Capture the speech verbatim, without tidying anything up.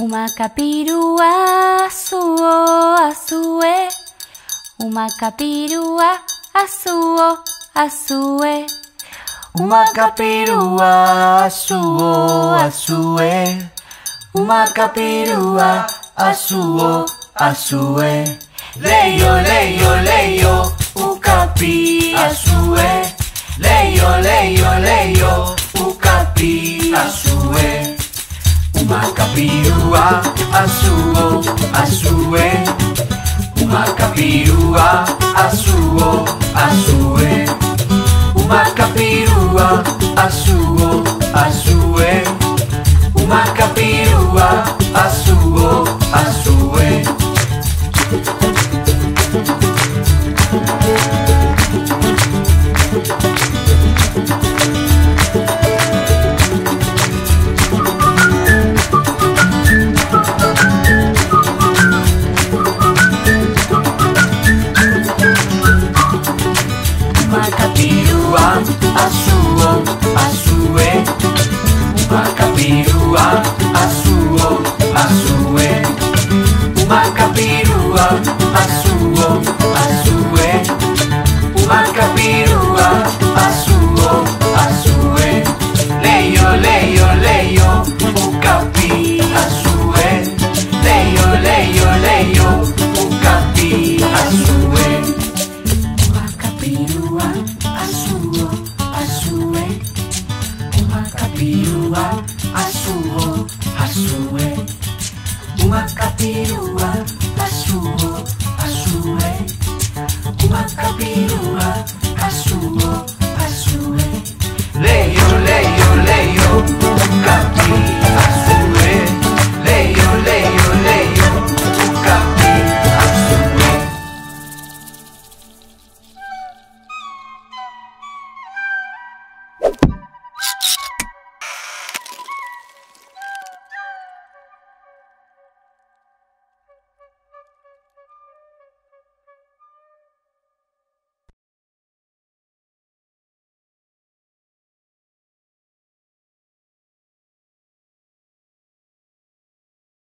Uma capirua suou, assuê. Uma capirua assuou, assuê. Uma capirua suou, assuê. Uma capirua assuou, assuê. Leio, leio, leio, o capi assuê. Leio, leio, leio, o capi assuê. Uma capirua assuou, assuê. Uma capirua assuou, assuê. Uma capirua assuou, assuê. Uma capirua assuou, assuê. Assuou, assuê. Uma capirua assuou, assuê. Uma capirua assuou, assuê. Leio, leio, leio, o capi assuê. Leio, leio, leio, o capi assuê. Uma capirua assuou, assuê. Uma capirua assuou, assuê. Uma capirua assuou, assuê. Uma capirua assuou, assuê. Leio, leio, leio, o capi.